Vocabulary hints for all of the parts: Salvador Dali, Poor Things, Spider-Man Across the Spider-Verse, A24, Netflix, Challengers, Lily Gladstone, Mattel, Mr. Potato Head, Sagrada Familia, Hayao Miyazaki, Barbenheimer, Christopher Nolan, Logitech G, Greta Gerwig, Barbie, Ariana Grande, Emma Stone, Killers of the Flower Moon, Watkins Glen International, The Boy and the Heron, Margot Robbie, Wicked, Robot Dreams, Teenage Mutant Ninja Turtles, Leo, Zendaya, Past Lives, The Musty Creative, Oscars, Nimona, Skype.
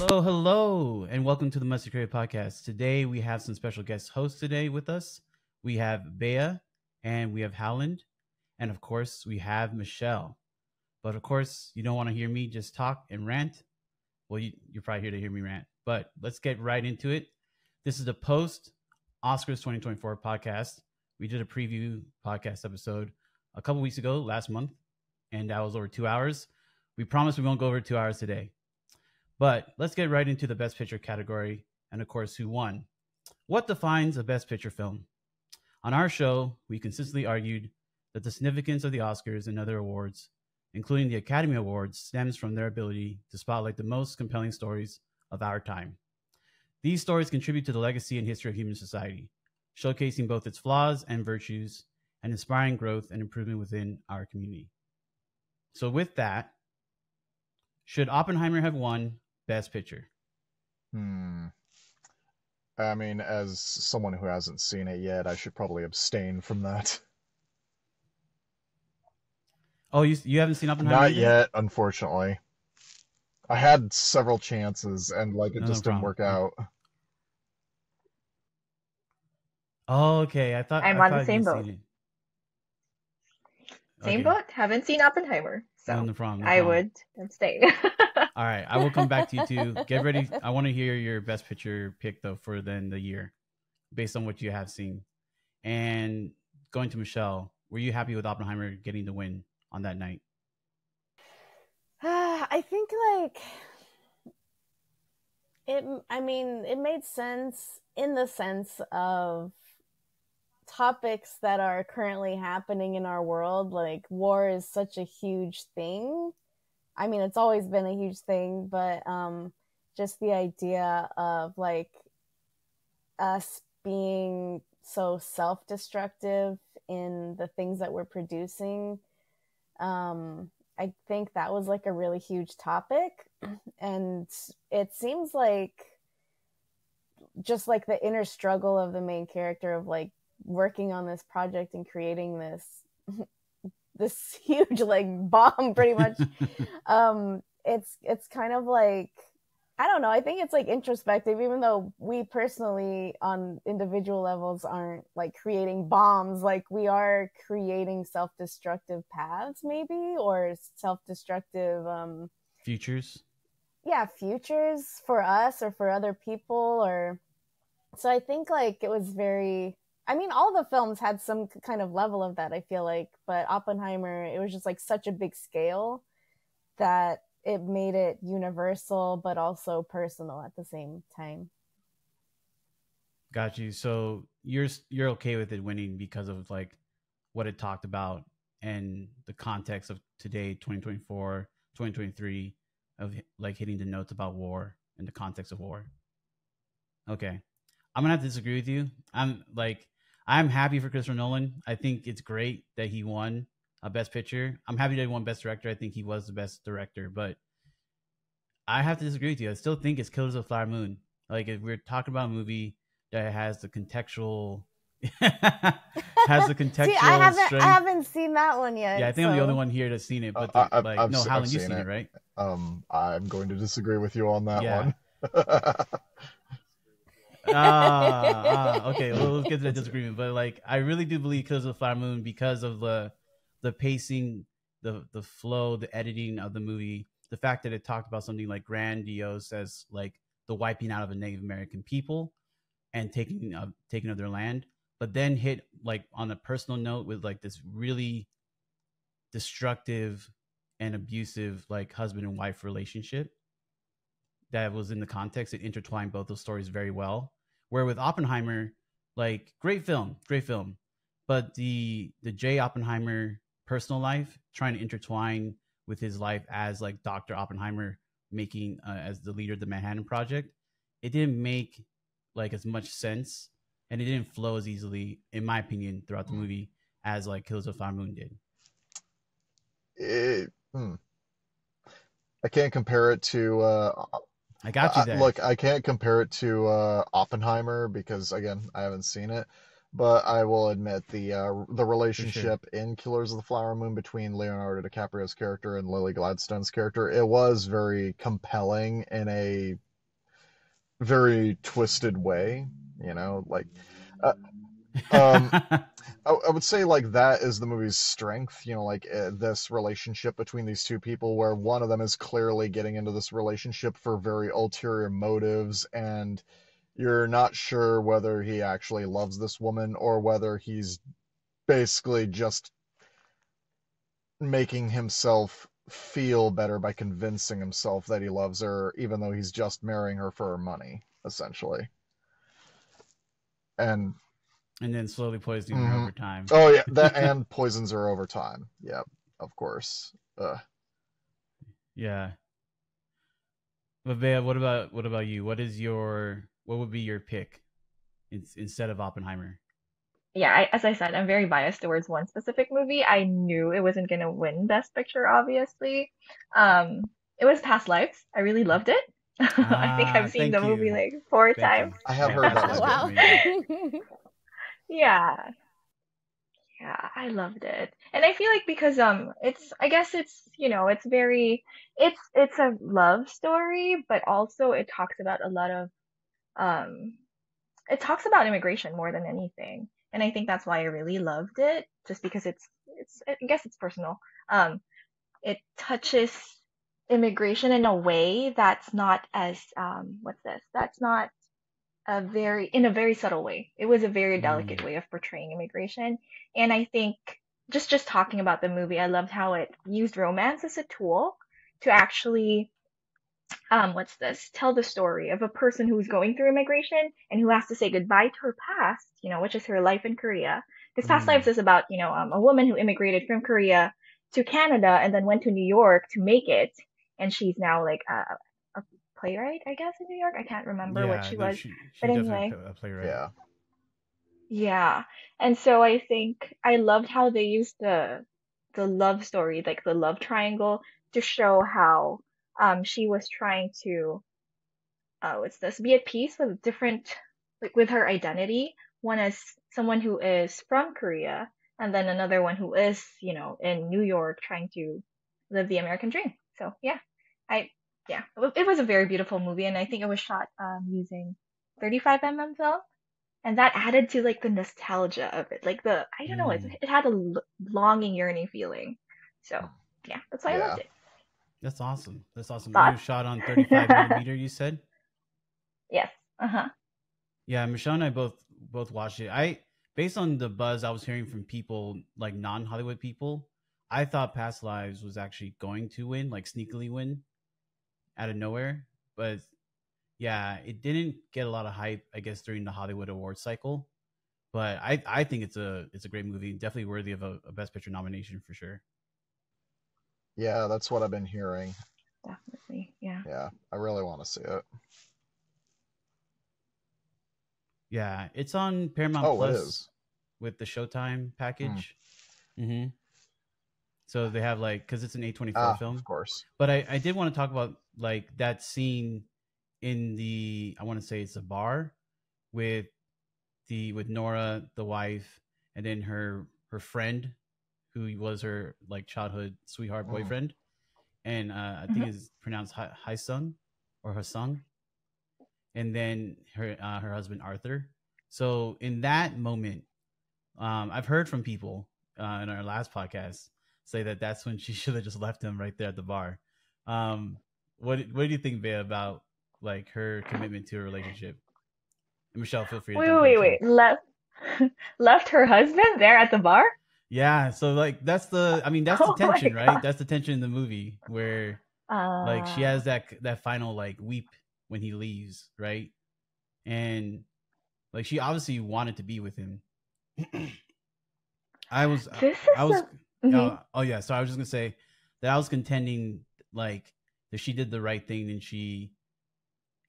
Hello, hello, and welcome to the Musty Creative Podcast. Today we have some special guest hosts today with us. We have Bea, and we have Howland, and of course we have Michelle. But of course, you don't want to hear me just talk and rant. Well, you're probably here to hear me rant, but let's get right into it. This is the post-Oscars 2024 podcast. We did a preview podcast episode a couple weeks ago, last month, and that was over 2 hours. We promise we won't go over 2 hours today. But let's get right into the Best Picture category and, of course, who won. What defines a Best Picture film? On our show, we consistently argued that the significance of the Oscars and other awards, including the Academy Awards, stems from their ability to spotlight the most compelling stories of our time. These stories contribute to the legacy and history of human society, showcasing both its flaws and virtues and inspiring growth and improvement within our community. So with that, should Oppenheimer have won Best Picture? I mean, as someone who hasn't seen it yet, I should probably abstain from that. Oh, you haven't seen Oppenheimer? Not yet, unfortunately. I had several chances, and like it just didn't work out. Oh, okay. I thought I'm on the same boat. Same boat. Haven't seen Oppenheimer, so I would abstain. All right, I will come back to you too. Get ready. I want to hear your Best Picture pick though for then the year, based on what you have seen. And going to Michelle, were you happy with Oppenheimer getting the win on that night? I think it made sense in the sense of topics that are currently happening in our world. Like, war is such a huge thing. I mean, it's always been a huge thing, but just the idea of like us being so self-destructive in the things that we're producing, I think that was like a really huge topic. And it seems like just like the inner struggle of the main character of like working on this project and creating this huge like bomb pretty much. It's kind of like, I don't know, I think it's like introspective, even though we personally on individual levels aren't like creating bombs, like we are creating self-destructive paths maybe, or self-destructive futures. Yeah, futures for us or for other people. Or so I think like it was very, I mean, all the films had some kind of level of that, I feel like, but Oppenheimer, it was just like such a big scale that it made it universal, but also personal at the same time. Got you. So you're okay with it winning because of like what it talked about and the context of today, 2024, 2023, of like hitting the notes about war and the context of war. Okay. I'm gonna have to disagree with you. I'm happy for Christopher Nolan. I think it's great that he won a Best Picture. I'm happy that he won Best Director. I think he was the best director, but I have to disagree with you. I still think it's Killers of the Flower Moon. Like, if we're talking about a movie that has the contextual, See, I haven't seen that one yet. Yeah, I think I'm the only one here that's seen it. But Howland, you've seen it, right? I'm going to disagree with you on that one. Okay, well, let's get to the disagreement. But like, I really do believe because of the Flower Moon, because of the pacing, the flow, the editing of the movie, the fact that it talked about something like grandiose as like the wiping out of a Native American people and taking of their land, but then hit like on a personal note with like this really destructive and abusive like husband and wife relationship that was in the context. It intertwined both those stories very well. Where with Oppenheimer, like, great film. But the J. Oppenheimer personal life, trying to intertwine with his life as like Dr. Oppenheimer making as the leader of the Manhattan Project, it didn't make like as much sense, and it didn't flow as easily, in my opinion, throughout the movie as like Killers of the Flower Moon did. I can't compare it to... I got you there. Look, I can't compare it to Oppenheimer because, again, I haven't seen it. But I will admit the relationship in Killers of the Flower Moon between Leonardo DiCaprio's character and Lily Gladstone's character, it was very compelling in a very twisted way, you know, like, I would say like that is the movie's strength, you know, like this relationship between these two people where one of them is clearly getting into this relationship for very ulterior motives, and you're not sure whether he actually loves this woman or whether he's basically just making himself feel better by convincing himself that he loves her, even though he's just marrying her for her money, essentially. And then slowly poisoning her over time. Oh yeah, that and poisons her over time. Yeah, of course. Yeah. But Bea, what about you? What would be your pick instead of Oppenheimer? Yeah, as I said, I'm very biased towards one specific movie. I knew it wasn't going to win Best Picture, obviously. It was Past Lives. I really loved it. I think I've seen the movie like four times. I have heard about it. Wow. Yeah, I loved it. And I feel like because it's a love story, but also it talks about a lot of it talks about immigration more than anything. And I think that's why I really loved it, just because it's I guess it's personal. It touches immigration in a way that's not as that's not in a very subtle way. It was a very delicate way of portraying immigration. And I think just talking about the movie, I loved how it used romance as a tool to actually tell the story of a person who's going through immigration and who has to say goodbye to her past, you know, which is her life in Korea. Because Past Lives is about, you know, a woman who immigrated from Korea to Canada and then went to New York to make it. And she's now like a playwright, I guess, in New York. I can't remember what she was. But anyway. A playwright. Yeah. And so I think I loved how they used the love story, like the love triangle, to show how she was trying to be at peace with with her identity. One as someone who is from Korea, and then another one who is, you know, in New York trying to live the American dream. So it was a very beautiful movie, and I think it was shot using 35mm film, and that added to like the nostalgia of it, like the I don't know, it had a longing, yearning feeling. So yeah, that's why I loved it. That's awesome. You shot on 35mm, you said? Yes. Yeah, Michelle and I both watched it. Based on the buzz I was hearing from people, like non-Hollywood people, I thought Past Lives was actually going to win, like sneakily win out of nowhere. But yeah, it didn't get a lot of hype, I guess, during the Hollywood awards cycle. But I think it's a great movie, definitely worthy of a Best Picture nomination for sure. Yeah, that's what I've been hearing. Definitely. Yeah, I really want to see it. Yeah, it's on Paramount Plus with the Showtime package. So they have like, because it's an A24 film, of course. But I did want to talk about like that scene in the, I want to say it's a bar with Nora, the wife, and then her friend, who was her like childhood sweetheart boyfriend, and I think it's pronounced Haesung or Haesung, and then her husband Arthur. So in that moment, I've heard from people in our last podcast say that that's when she should have just left him right there at the bar. What do you think, Bea, about like her commitment to a relationship? And Michelle, feel free to wait. Left her husband there at the bar? Yeah, so like that's the tension, right? That's the tension in the movie where like she has that final like weep when he leaves, right? And like she obviously wanted to be with him. So I was just gonna say that I was contending like that she did the right thing, and she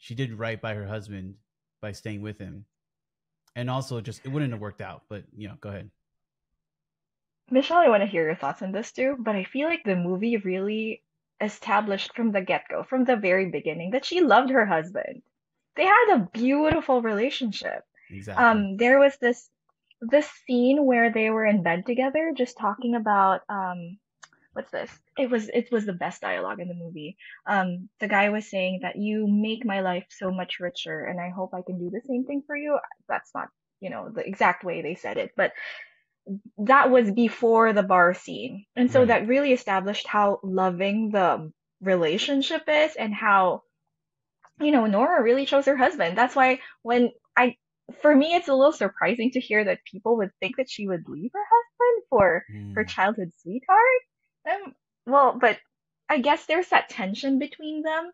did right by her husband by staying with him, and also just it wouldn't have worked out. But you know, go ahead, Michelle. I want to hear your thoughts on this too. But I feel like the movie really established from the get-go, from the very beginning, that she loved her husband. They had a beautiful relationship. Exactly. There was this scene where they were in bed together just talking about what's this? It was the best dialogue in the movie. The guy was saying that you make my life so much richer, and I hope I can do the same thing for you. That's not, the exact way they said it, but that was before the bar scene. And so right. That really established how loving the relationship is and how, Nora really chose her husband. That's why for me, it's a little surprising to hear that people would think that she would leave her husband for her childhood sweetheart. But I guess there's that tension between them,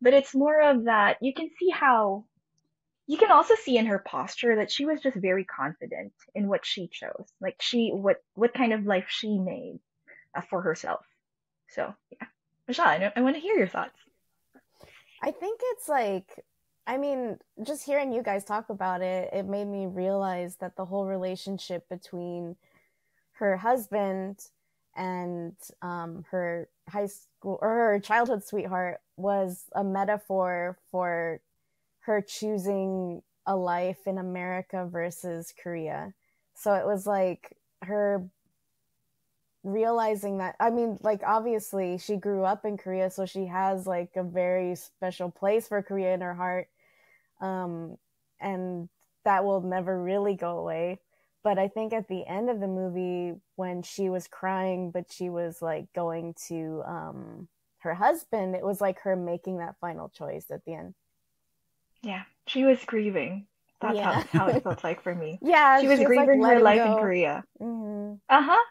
but it's more of that you can also see in her posture that she was just very confident in what she chose, like what kind of life she made for herself. So yeah, Michelle, I want to hear your thoughts. I think it's just hearing you guys talk about it, it made me realize that the whole relationship between her husband and her high school or her childhood sweetheart was a metaphor for her choosing a life in America versus Korea. So it was like her realizing that, obviously she grew up in Korea, so she has a very special place for Korea in her heart. And that will never really go away. But I think at the end of the movie, when she was crying, but she was going to her husband, it was her making that final choice at the end. Yeah, she was grieving. That's how it felt for me. Yeah, she was grieving her life in Korea. Mm-hmm. Uh-huh.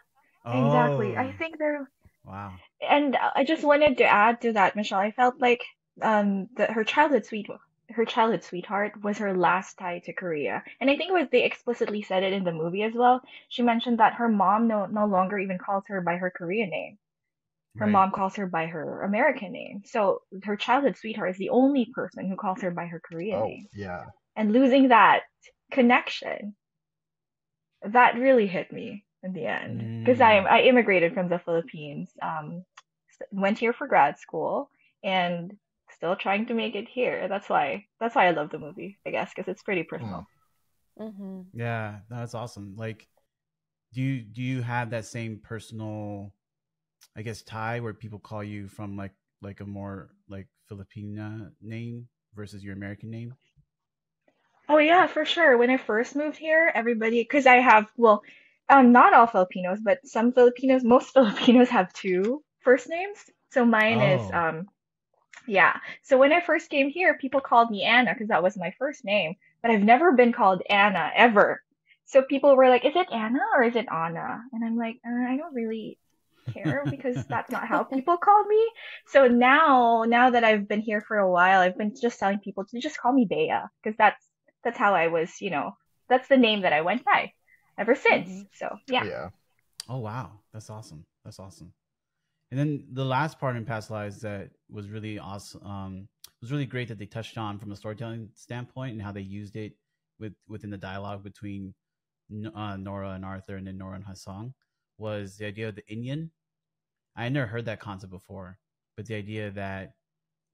Oh. Exactly. I think they're... Wow. And I just wanted to add to that, Michelle. I felt that her childhood sweetheart was her last tie to Korea. And I think they explicitly said it in the movie as well. She mentioned that her mom no longer even calls her by her Korean name. Her mom calls her by her American name. So her childhood sweetheart is the only person who calls her by her Korean name. Yeah. And losing that connection, that really hit me in the end. Because I immigrated from the Philippines, went here for grad school, and still trying to make it here. That's why I love the movie, I guess, because it's pretty personal. Mm-hmm. Yeah, that's awesome. Do you have that same personal, I guess, tie where people call you from a more Filipina name versus your American name? Oh yeah, for sure. When I first moved here, everybody, because I have, not all Filipinos, but some Filipinos, most Filipinos have two first names. So mine is, So when I first came here, people called me Anna because that was my first name, but I've never been called Anna ever. So people were like, is it Anna or is it Anna? And I'm like, I don't really care because that's not how people call me. So now that I've been here for a while, I've been just telling people to just call me Bea because that's how I was, that's the name that I went by ever since. Mm-hmm. So yeah. Oh wow, that's awesome. And then the last part in Past Lives that was really awesome, was really great that they touched on from a storytelling standpoint and how they used it within the dialogue between Nora and Arthur, and then Nora and Hassan, was the idea of the Indian. I had never heard that concept before, but the idea that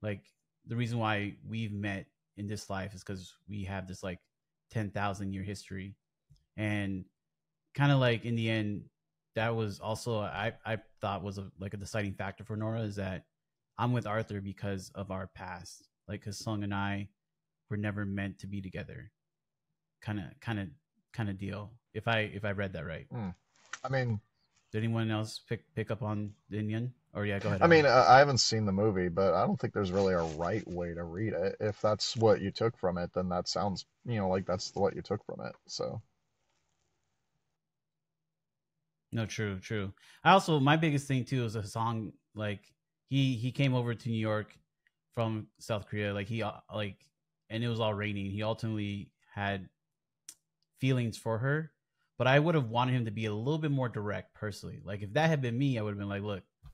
the reason why we've met in this life is because we have this 10,000 year history, and kind of in the end, that was also I thought was a deciding factor for Nora, is that I'm with Arthur because of our past. Hassan and I were never meant to be together, kind of deal. If I read that right. Did anyone else pick up on the Indian? Or yeah, go ahead. I haven't seen the movie, but I don't think there's really a right way to read it. If that's what you took from it, then that sounds, that's what you took from it. So. No, true. I also, my biggest thing too is Hassan. He came over to New York from South Korea. And it was all raining. He ultimately had feelings for her, but I would have wanted him to be a little bit more direct personally. If that had been me, I would have been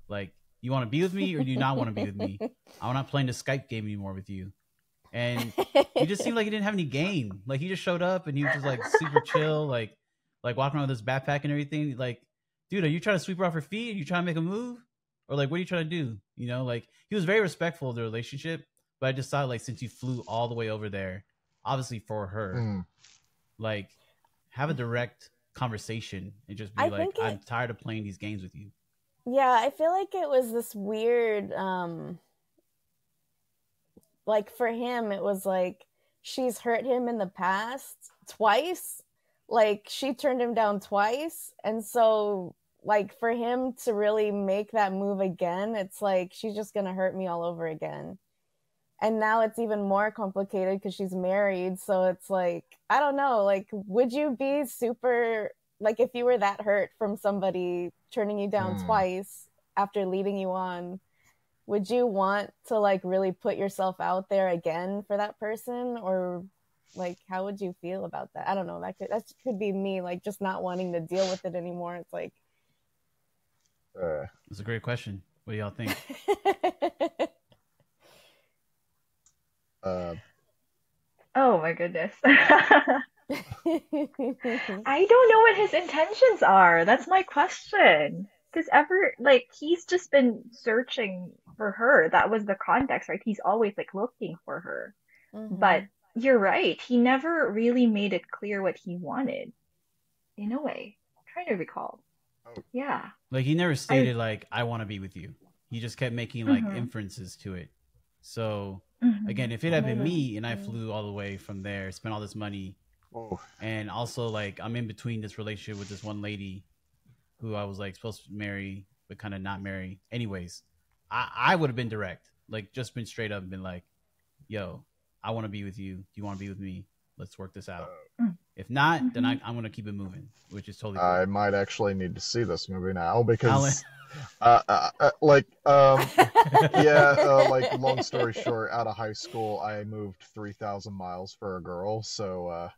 look, you want to be with me or do you not want to be with me? I'm not playing the Skype game anymore with you. And he just seemed like he didn't have any game. He just showed up and he was just super chill, walking around with his backpack and everything. Dude, are you trying to sweep her off her feet? Are you trying to make a move? Or what are you trying to do? He was very respectful of the relationship, but I just thought since you flew all the way over there, obviously for her, have a direct conversation and just be I'm tired of playing these games with you. Yeah, I feel like it was this weird, like for him, it was like she's hurt him in the past twice. Like she turned him down twice. And so like for him to really make that move again, it's like she's just going to hurt me all over again. And now it's even more complicated because she's married. So it's like, I don't know, like, would you be super, like, if you were that hurt from somebody turning you down twice after leading you on, would you want to, like, really put yourself out there again for that person? Or, like, how would you feel about that? I don't know. That could be me, like, just not wanting to deal with it anymore. It's like. It's a great question. What do y'all think? Oh my goodness. I don't know what his intentions are. That's my question. Because he's just been searching for her. That was the context, right? He's always like looking for her. Mm-hmm. But you're right. He never really made it clear what he wanted. In a way, I'm trying to recall. Oh. Yeah. Like he never stated like I want to be with you. He just kept making like inferences to it. So again, if it had been me and I flew all the way from there, spent all this money. Oh. And also, like, I'm in between this relationship with this one lady who I was, like, supposed to marry, but kind of not marry. Anyways, I would have been direct. Like, just been straight up and been like, yo, I want to be with you. Do you want to be with me? Let's work this out. If not, then I'm going to keep it moving, which is totally cool. I might actually need to see this movie now because, like, long story short, out of high school, I moved 3,000 miles for a girl, so...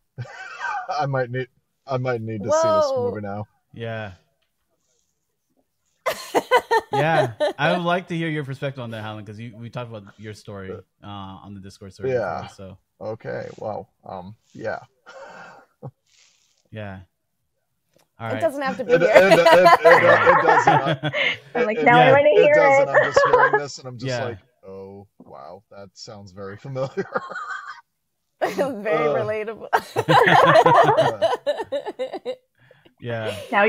I might need to see this movie now. Yeah. Yeah. I would like to hear your perspective on that, Helen, because we talked about your story on the Discord server. Yeah. Before, so. Okay. Well, yeah. Yeah. All right. It doesn't have to be here. It doesn't. I'm like, now I want to hear it. Doesn't. I'm just hearing this, and I'm just like, oh, wow, that sounds very familiar. Very relatable. Yeah. Now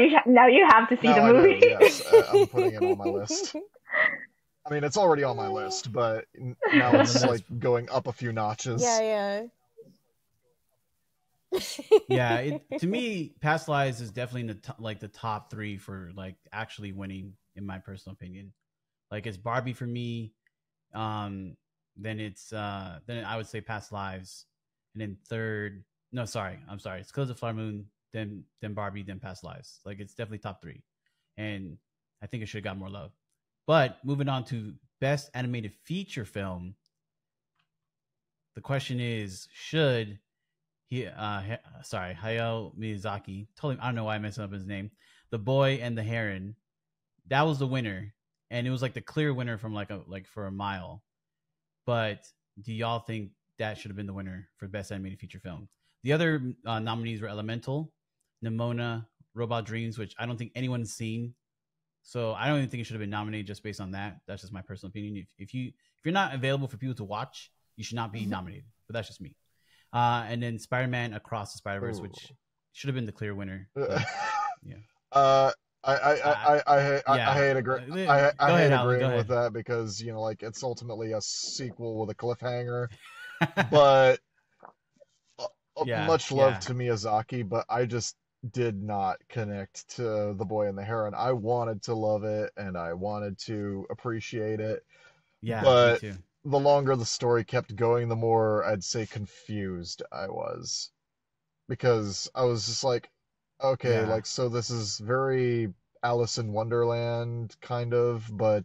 you have to see the movie. Yes, I'm putting it on my list. I mean, it's already on my list, but now it's like going up a few notches. Yeah. Yeah. To me, Past Lives is definitely in the top three for like actually winning, in my personal opinion. Like it's Barbie for me. Then it's then I would say Past Lives. And then third, no, sorry, I'm sorry. It's Killers of the Flower Moon, then Barbie, then Past Lives. Like it's definitely top three, and I think it should have got more love. But moving on to best animated feature film, the question is: should he? Hayao Miyazaki. Totally, I don't know why I messed up his name. The Boy and the Heron. That was the winner, and it was like the clear winner from for a mile. But do y'all think that should have been the winner for Best Animated Feature Film? The other nominees were Elemental, Nimona, Robot Dreams, which I don't think anyone's seen. So I don't even think it should have been nominated just based on that. That's just my personal opinion. If you're not available for people to watch, you should not be nominated. But that's just me. And then Spider-Man Across the Spider-Verse, which should have been the clear winner. But, yeah. I hate agreeing with that because, you know, like it's ultimately a sequel with a cliffhanger, but much love to Miyazaki, but I just did not connect to The Boy and the Heron. I wanted to love it and I wanted to appreciate it. Yeah. But me too. The longer the story kept going, the more I'd say confused I was, because I was just like, okay, like, so this is very Alice in Wonderland kind of, but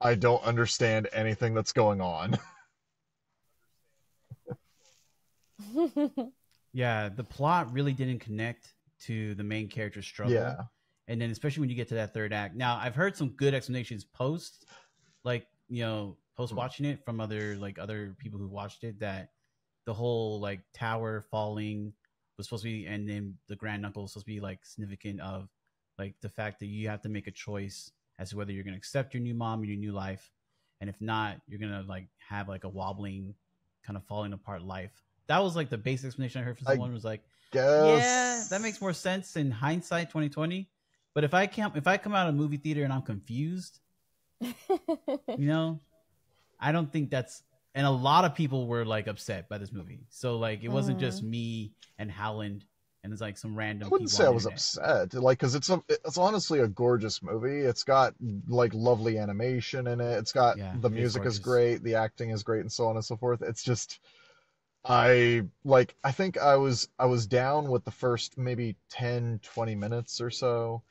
I don't understand anything that's going on. Yeah, the plot really didn't connect to the main character's struggle. Yeah. And then especially when you get to that third act. Now, I've heard some good explanations post watching it from other people who watched it, that the whole like tower falling was supposed to be, and then the granduncle was supposed to be like significant of like the fact that you have to make a choice as to whether you're going to accept your new mom and your new life, and if not, you're going to like have like a wobbling kind of falling apart life. That was like the basic explanation I heard from someone. Was like, yeah, that makes more sense in hindsight 2020, But if I come out of a movie theater and I'm confused, you know, I don't think that's. And a lot of people were like upset by this movie. So like, it wasn't just me and Howland and it's like some random. I wouldn't say I was upset, like, because it's honestly a gorgeous movie. It's got like lovely animation in it. It's got the music is great, the acting is great, and so on and so forth. It's just, I think I was down with the first maybe 10, 20 minutes or so,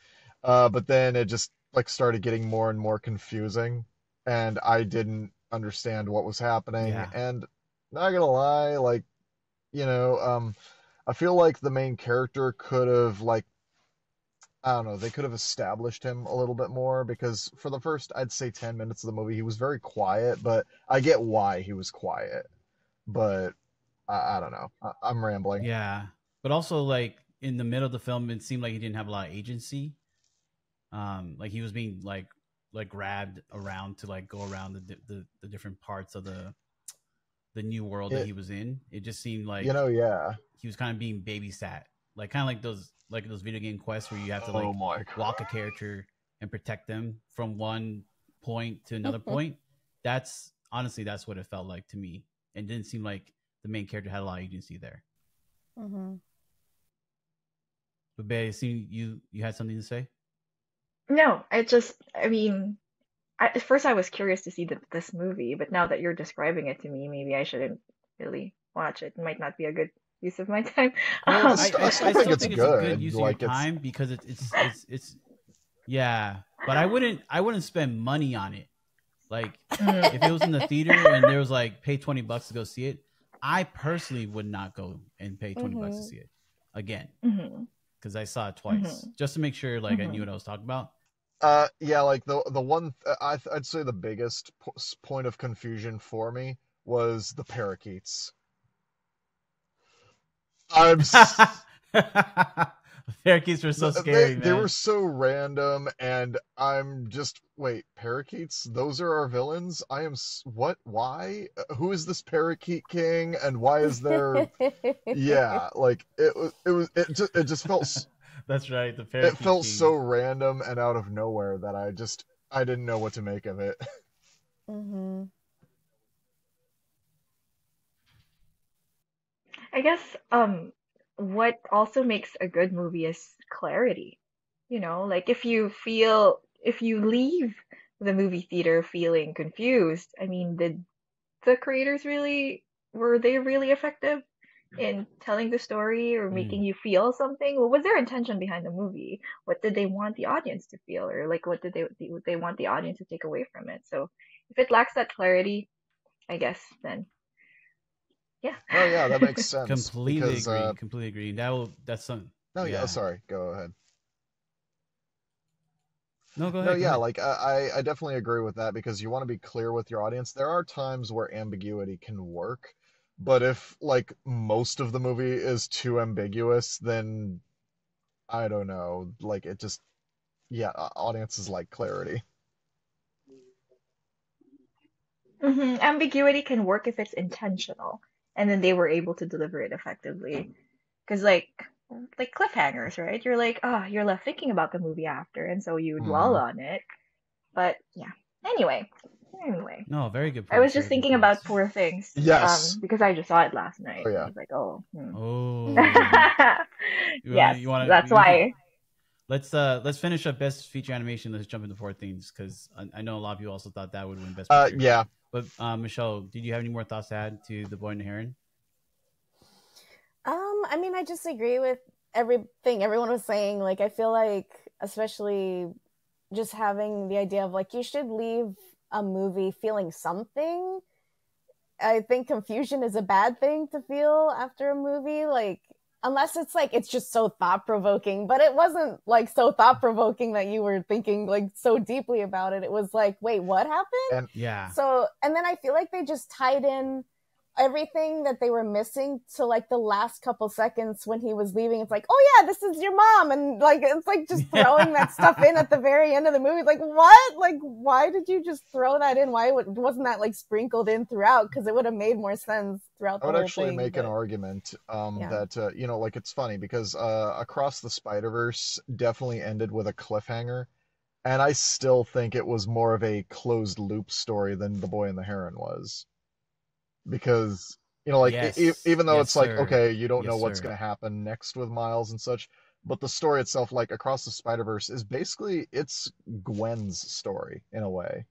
but then it just like started getting more and more confusing, and I didn't understand what was happening. And not gonna lie, like, you know, I feel like the main character could have, like, I don't know, they could have established him a little bit more, because for the first, I'd say 10 minutes of the movie, he was very quiet, but I get why he was quiet, but I don't know. I'm rambling. Yeah. But also, like, in the middle of the film, it seemed like he didn't have a lot of agency. Like, he was being, like grabbed around to like go around the different parts of the new world that he was in. It just seemed like, you know, he was kind of being babysat, like kind of like those video game quests where you have to like walk a character and protect them from one point to another point. That's honestly, that's what it felt like to me. And didn't seem like the main character had a lot of agency there. But Bae, it seemed you had something to say? No, at first I was curious to see this movie, but now that you're describing it to me, maybe I shouldn't really watch it. It might not be a good use of my time. Well, I still think it's a good use of your time, because it's yeah. But I wouldn't spend money on it. Like, if it was in the theater and there was like pay $20 to go see it, I personally would not go and pay $20 to see it again, because I saw it twice just to make sure like I knew what I was talking about. Yeah, like the one I'd say the biggest point of confusion for me was the parakeets. Parakeets were so scary. They were so random, and I'm just wait, parakeets? Those are our villains? I am what? Why? Who is this parakeet king? And why is there? Yeah, like it just felt. That's right. The parakeet. It felt so random and out of nowhere that I didn't know what to make of it. I guess what also makes a good movie is clarity. You know, like if you leave the movie theater feeling confused, I mean, did the creators really effective in telling the story or making you feel something? What was their intention behind the movie? What did they want the audience to feel, or like what did they want the audience to take away from it? So if it lacks that clarity, I guess then oh yeah, that makes sense. Completely agree. That's something. No, yeah. Sorry, go ahead. No, go ahead. No, yeah, like I definitely agree with that, because you want to be clear with your audience. There are times where ambiguity can work. But if, like, most of the movie is too ambiguous, then, I don't know, like, it just, yeah, audiences like clarity. Ambiguity can work if it's intentional, and then they were able to deliver it effectively. Because, like cliffhangers, right? You're like, oh, you're left thinking about the movie after, and so you dwell on it. But, yeah, anyway, no, very good point. I was just thinking about Poor Things. Yes, because I just saw it last night. Oh, yeah. I was like, that's why. Let's finish up Best Feature Animation. Let's jump into Poor Things, because I know a lot of you also thought that would win Best Picture. Yeah. But Michelle, did you have any more thoughts to add to The Boy and the Heron? I mean, I just agree with everything everyone was saying. Like, I feel like, especially just having the idea of like you should leave a movie feeling something. I think confusion is a bad thing to feel after a movie, like, unless it's like it's just so thought-provoking, but it wasn't like so thought-provoking that you were thinking like so deeply about it. It was like, wait, what happened? And then I feel like they just tied in everything that they were missing to like the last couple seconds when he was leaving. It's like, oh yeah, this is your mom. And like, it's like just throwing that stuff in at the very end of the movie. Like, what? Like, why did you just throw that in? Why wasn't that like sprinkled in throughout? Cause it would have made more sense throughout the whole thing. I would actually make an argument that, you know, like it's funny because Across the Spider-Verse definitely ended with a cliffhanger. And I still think it was more of a closed loop story than The Boy and the Heron was. Because, you know, like, even though it's like, okay, you don't know what's going to happen next with Miles and such, but the story itself, like Across the Spider-Verse, is basically, it's Gwen's story in a way.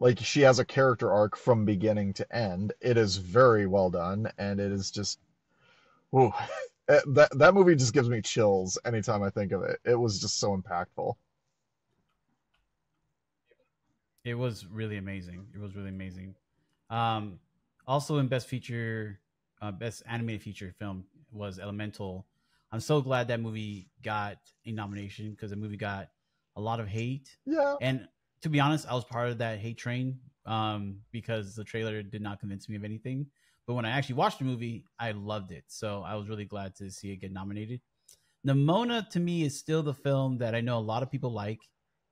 Like, she has a character arc from beginning to end. It is very well done, and it is just, ooh, that movie just gives me chills anytime I think of it. It was just so impactful. It was really amazing. It was really amazing. Also in Best Animated Feature Film was Elemental. I'm so glad that movie got a nomination because the movie got a lot of hate. Yeah. And to be honest, I was part of that hate train because the trailer did not convince me of anything. But when I actually watched the movie, I loved it. So I was really glad to see it get nominated. Nimona, to me, is still the film that I know a lot of people like.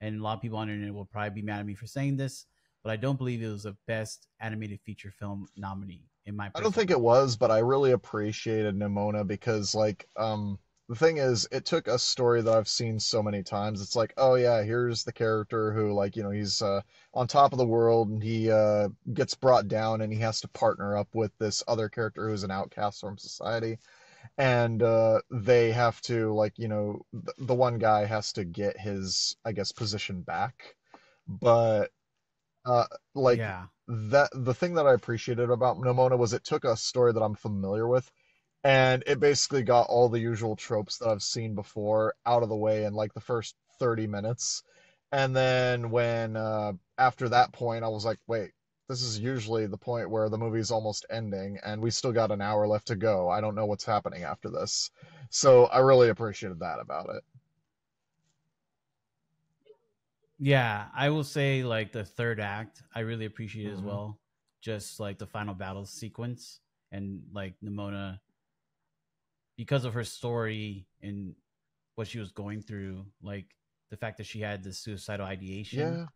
And a lot of people on the internet will probably be mad at me for saying this, but I don't believe it was a Best Animated Feature Film nominee in my personal opinion. I don't think it was, but I really appreciated Nimona because, like, the thing is, it took a story that I've seen so many times. It's like, oh yeah, here's the character who, like, you know, he's on top of the world and he gets brought down and he has to partner up with this other character who's an outcast from society. And they have to, like, you know, the one guy has to get his, I guess, position back. But, like, the thing that I appreciated about Nimona was it took a story that I'm familiar with, and it basically got all the usual tropes that I've seen before out of the way in, like, the first 30 minutes. And then when, after that point, I was like, wait. This is usually the point where the movie's almost ending and we still got an hour left to go. I don't know what's happening after this. So I really appreciated that about it. Yeah, I will say like the third act, I really appreciate it as well. Just like the final battle sequence and like Nimona, because of her story and what she was going through, like the fact that she had this suicidal ideation. Yeah.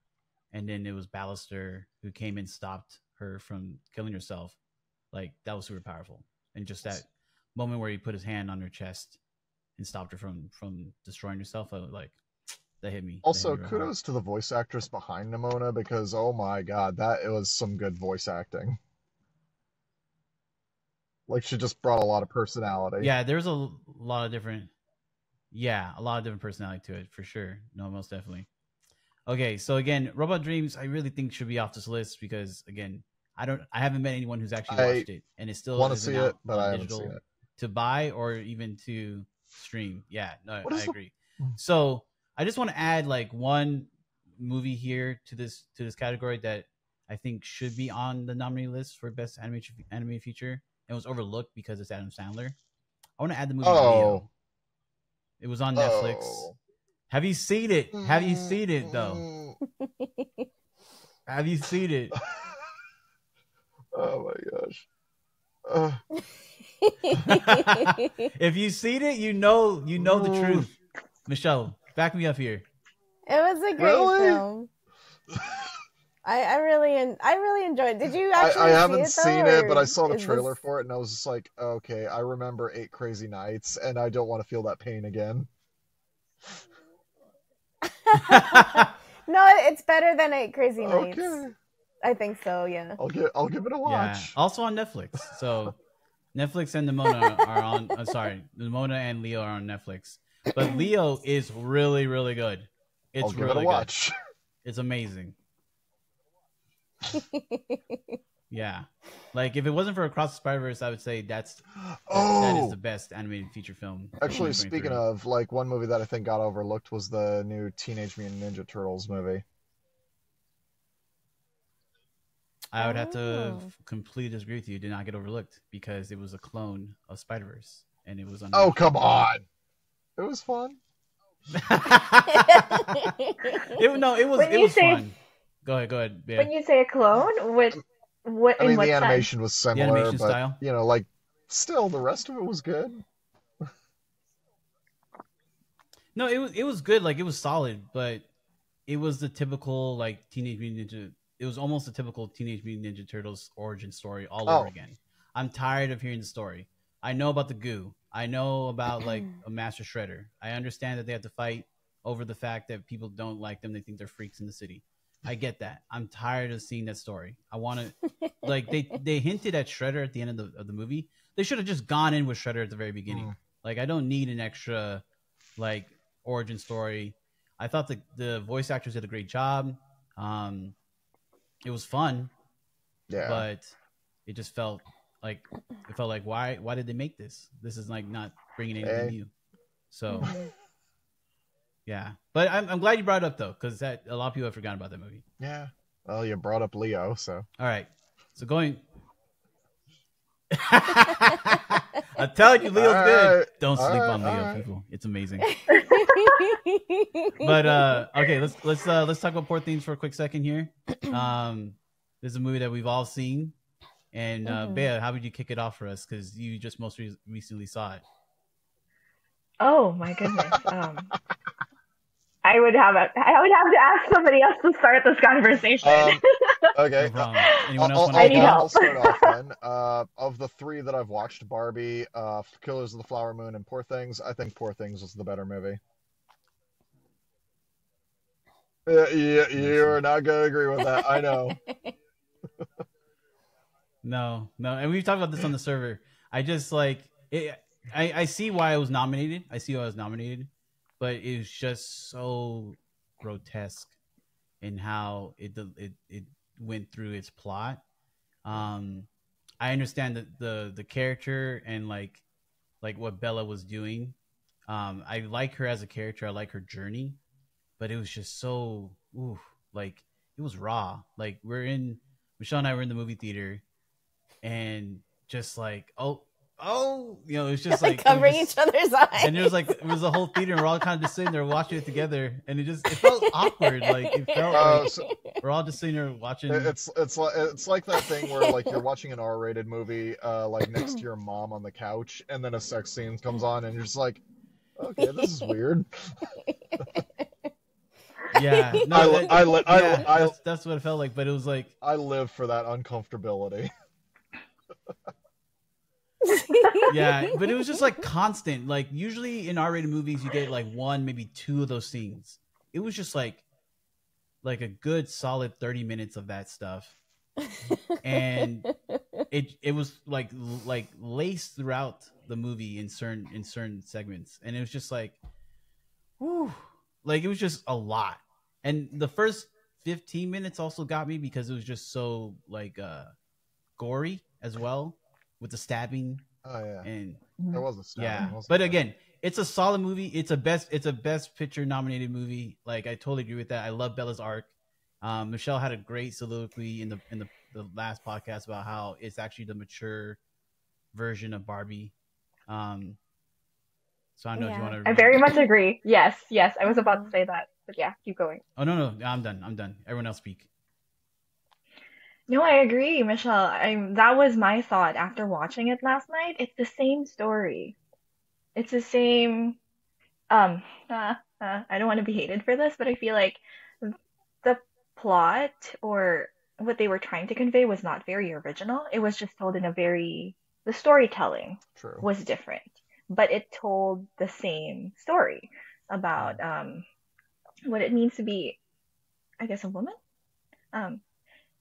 And then it was Ballister who came and stopped her from killing herself. Like, that was super powerful. And just that moment where he put his hand on her chest and stopped her from destroying herself, like, that hit me. Also, kudos to the voice actress behind Nimona because, oh my God, it was some good voice acting. Like, she just brought a lot of personality. Yeah, there's a lot of different... Yeah, a lot of different personality to it, for sure. No, most definitely. Okay, so again, Robot Dreams, I really think should be off this list because again, I haven't met anyone who's actually watched it, and it still isn't out on digital to buy or even to stream. Yeah, no, I agree. So I just want to add like one movie here to this category that I think should be on the nominee list for Best Animated Feature and was overlooked because it's Adam Sandler. I want to add the movie. Oh, it was on Netflix. Have you seen it? Have you seen it, though? Have you seen it? Oh, my gosh. If you've seen it, you know the truth. Michelle, back me up here. It was a great film. I really enjoyed it. Did you actually see it, though? I haven't seen it, but I saw the trailer for it, and I was just like, okay, I remember 8 Crazy Nights, and I don't want to feel that pain again. No, it's better than 8 Crazy Nights. Okay. I think so, yeah. I'll give it a watch. Yeah. Also on Netflix. So Netflix and Nimona are on sorry, Nimona and Leo are on Netflix. But Leo is really, really good. It's really good. Watch. It's amazing. Yeah. Like if it wasn't for Across the Spider-Verse, I would say that is the Best Animated Feature Film. Actually, speaking of, like, one movie that I think got overlooked was the new Teenage Mutant Ninja Turtles movie. I would have to completely disagree with you. It did not get overlooked because it was a clone of Spider-Verse and it was on. Oh, come on. It was fun. It was fun. Go ahead. Yeah. When you say a clone, What, I mean, the animation was similar, but style. You know, like, still the rest of it was good. No, it was good. Like, it was solid, but it was the typical like Teenage Mutant Ninja. It was almost the typical Teenage Mutant Ninja Turtles origin story all over again. I'm tired of hearing the story. I know about the goo. I know about like a Master Shredder. I understand that they have to fight over the fact that people don't like them. They think they're freaks in the city. I get that. I'm tired of seeing that story. I want to like they hinted at Shredder at the end of the movie. They should have just gone in with Shredder at the very beginning. Like, I don't need an extra like origin story. I thought the voice actors did a great job. It was fun. Yeah. But it just felt like why did they make this? This is like not bringing anything new. So yeah, but I'm glad you brought it up though, because that a lot of people have forgotten about that movie. Yeah, well, you brought up Leo, so all right. So going, I'm telling you, Leo's good. Don't sleep on Leo, people. It's amazing. But okay, let's talk about Poor Things for a quick second here. This is a movie that we've all seen, and Bea, how would you kick it off for us? Because you just most recently saw it. Oh my goodness. I would have to ask somebody else to start this conversation. Okay. Anyone else want to go? I'll start off then. Of the three that I've watched, Barbie, Killers of the Flower Moon, and Poor Things, I think Poor Things was the better movie. Yeah, you're not going to agree with that. I know. No. And we've talked about this on the server. I just like it. I see why I was nominated. But it was just so grotesque in how it went through its plot. I understand that the character and like what Bella was doing. I like her as a character. I like her journey, but it was just so like it was raw. Like Michelle and I were in the movie theater, and just like you know, it's just like covering each other's eyes, and it was a whole theater, and we're all kind of just sitting there watching it together, and it felt awkward. Like it felt we're all just sitting there watching. It's like that thing where like you're watching an R-rated movie, like next to your mom on the couch, and then a sex scene comes on, and you're just like, okay, this is weird. Yeah, no, that's what it felt like, but it was like I live for that uncomfortability. Yeah, but it was just like constant. Like usually in R-rated movies you get like one, maybe two of those scenes. It was just like a good solid 30 minutes of that stuff, and it was like laced throughout the movie in certain segments, and it was just like it was just a lot. And the first 15 minutes also got me because it was just so like gory as well, with the stabbing. Oh yeah. And there was a stabbing. Yeah. But again, it's a solid movie. It's a best picture nominated movie. Like I totally agree with that. I love Bella's arc. Michelle had a great soliloquy in the last podcast about how it's actually the mature version of Barbie. So I don't know if you want to. I very much agree. Yes. I was about to say that, but yeah, keep going. Oh no, I'm done. Everyone else speak. No, I agree, Michelle. That was my thought after watching it last night. It's the same story. It's the same. I don't want to be hated for this, but I feel like the plot or what they were trying to convey was not very original. It was just told in the storytelling was different, but it told the same story about what it means to be, I guess, a woman.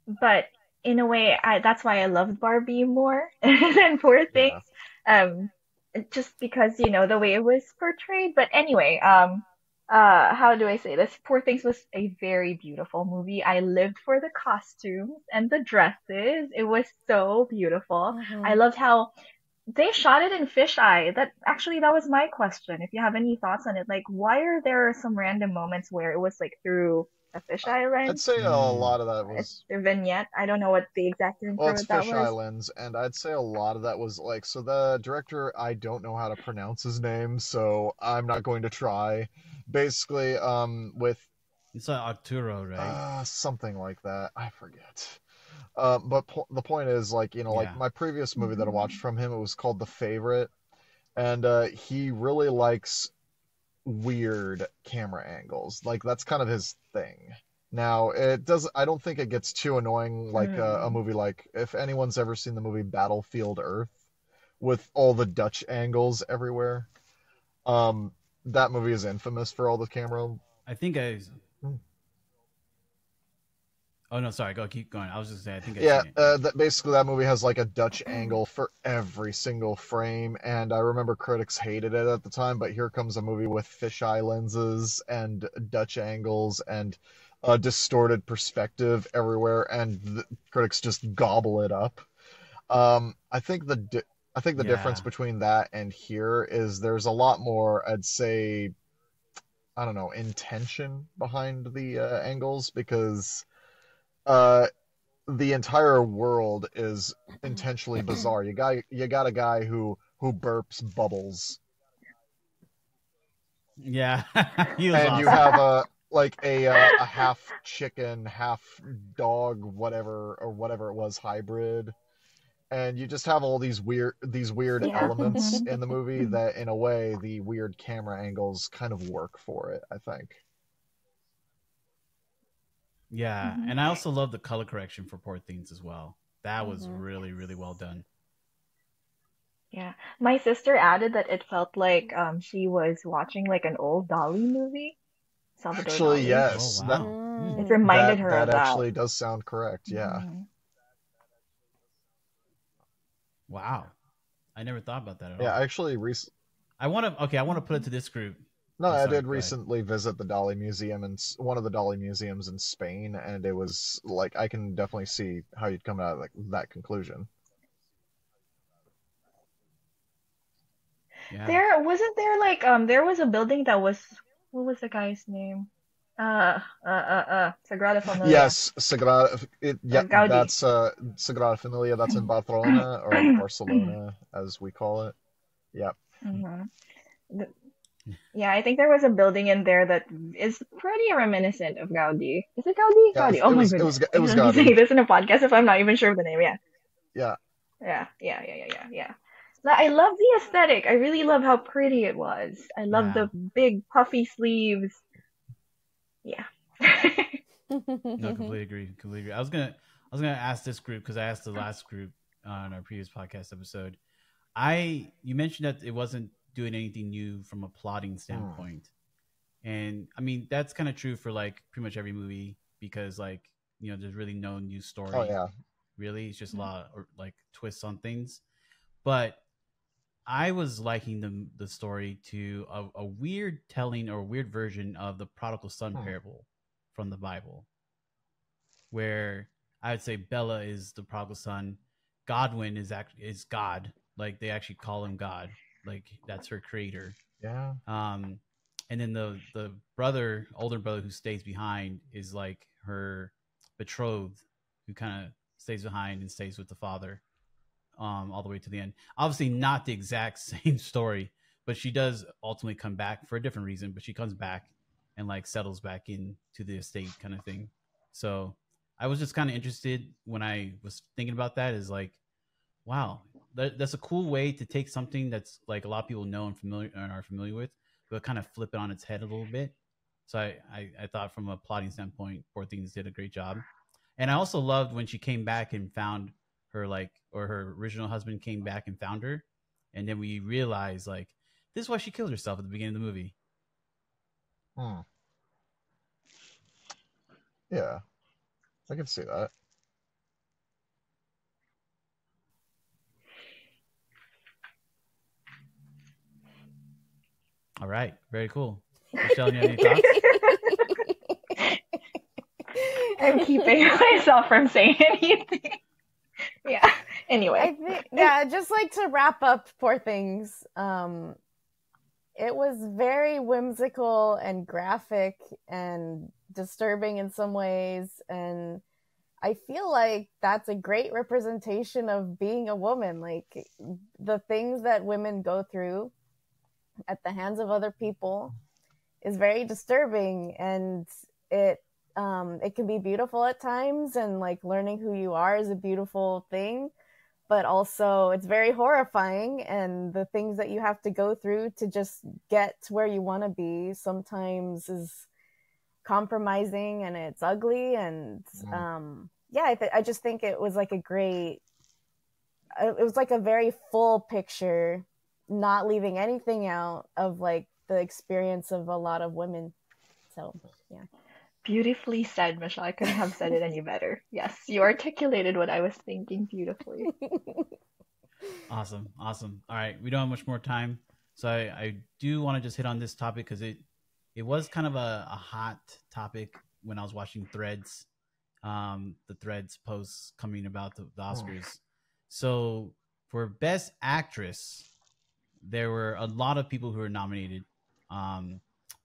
But in a way, that's why I loved Barbie more than Poor Things, just because, you know, the way it was portrayed. But anyway, how do I say this? Poor Things was a very beautiful movie. I lived for the costumes and the dresses. It was so beautiful. Mm-hmm. I loved how they shot it in fisheye. That was my question. If you have any thoughts on it, like, why are there some random moments where it was like through a fisheye lens? I'd say a lot of that was a vignette. I don't know what the exact term for that was. Well, it's fisheye lens, and I'd say a lot of that was like. So the director, I don't know how to pronounce his name, so I'm not going to try. Basically, with it's like Arturo, right? Something like that. I forget. But the point is, like, you know, like my previous movie that I watched from him, it was called The Favorite. And he really likes weird camera angles. Like, that's kind of his thing. Now, it does. I don't think it gets too annoying, like a movie like, if anyone's ever seen the movie Battlefield Earth, with all the Dutch angles everywhere. That movie is infamous for all the camera. Oh, no, sorry. Go, keep going. I was just saying, basically that movie has like a Dutch angle for every single frame. And I remember critics hated it at the time, but here comes a movie with fisheye lenses and Dutch angles and a distorted perspective everywhere. And the critics just gobble it up. I think the difference between that and here is there's a lot more, I'd say, I don't know, intention behind the angles, because the entire world is intentionally bizarre. You got a guy who burps bubbles. Yeah, you have a half chicken, half dog, whatever it was, hybrid. And you just have all these weird elements in the movie that, in a way, the weird camera angles kind of work for it, I think. Yeah, and I also love the color correction for Poor Things as well. That was really, really well done. Yeah, my sister added that it felt like she was watching like an old Dali movie. Salvador Dali. Yes. Oh, wow. It reminded her of that. That actually does sound correct, yeah. Mm-hmm. Wow, I never thought about that at all. Yeah, actually, I want to put it to this group. No, I did recently visit the Dali Museum, and one of the Dali Museums in Spain, and it was like, I can definitely see how you'd come out of that conclusion. Yeah. There was a building that was, what was the guy's name? Sagrada Familia. Yes, Sagrada. Gaudi. That's Sagrada Familia. That's in Barcelona, or Barcelona, as we call it. Yep. Mm-hmm. Yeah, I think there was a building in there that is pretty reminiscent of Gaudi. Is it Gaudi? Yeah, Gaudi. Oh my goodness! It was Gaudi. I'm saying this in a podcast if I'm not even sure of the name. Yeah. Yeah. Yeah. Yeah. Yeah. Yeah. Yeah. Yeah. I love the aesthetic. I really love how pretty it was. I love the big puffy sleeves. Yeah. No, completely agree. I was gonna ask this group, because I asked the last group on our previous podcast episode. You mentioned that it wasn't doing anything new from a plotting standpoint, and I mean that's kind of true for like pretty much every movie, because like, you know, there's really no new story. Oh yeah. Really, it's just a lot of like twists on things, but I was liking the story to a weird telling or weird version of the prodigal son parable from the Bible, where I would say Bella is the prodigal son, Godwin is God, like they actually call him God, like that's her creator. Yeah. And then the brother, older brother who stays behind, is like her betrothed, who kind of stays behind and stays with the father. All the way to the end. Obviously not the exact same story, but she does ultimately come back for a different reason, but she comes back and like settles back into the estate kind of thing. So I was just kind of interested when I was thinking about that, is like, wow, that's a cool way to take something that's like a lot of people know and are familiar with, but kind of flip it on its head a little bit. So I thought from a plotting standpoint, Poor Things did a great job. And I also loved when she came back and found her, like, or her original husband came back and found her, and then we realize like this is why she killed herself at the beginning of the movie. Yeah, I can see that. All right, very cool. Michelle, you have any thoughts? I'm keeping myself from saying anything. Yeah. Anyway, I think, just like to wrap up Poor Things. It was very whimsical and graphic and disturbing in some ways, and I feel like that's a great representation of being a woman. Like the things that women go through at the hands of other people is very disturbing, and it It can be beautiful at times, and like learning who you are is a beautiful thing, but also it's very horrifying, and the things that you have to go through to just get to where you want to be sometimes is compromising, and it's ugly. And I just think it was like it was like a very full picture, not leaving anything out of like the experience of a lot of women. So yeah. Beautifully said, Michelle. I couldn't have said it any better. Yes, you articulated what I was thinking beautifully. Awesome. All right, we don't have much more time, so I do want to just hit on this topic because it was kind of a hot topic when I was watching Threads, the Threads posts coming about the Oscars. Oh. So for Best Actress, there were a lot of people who were nominated.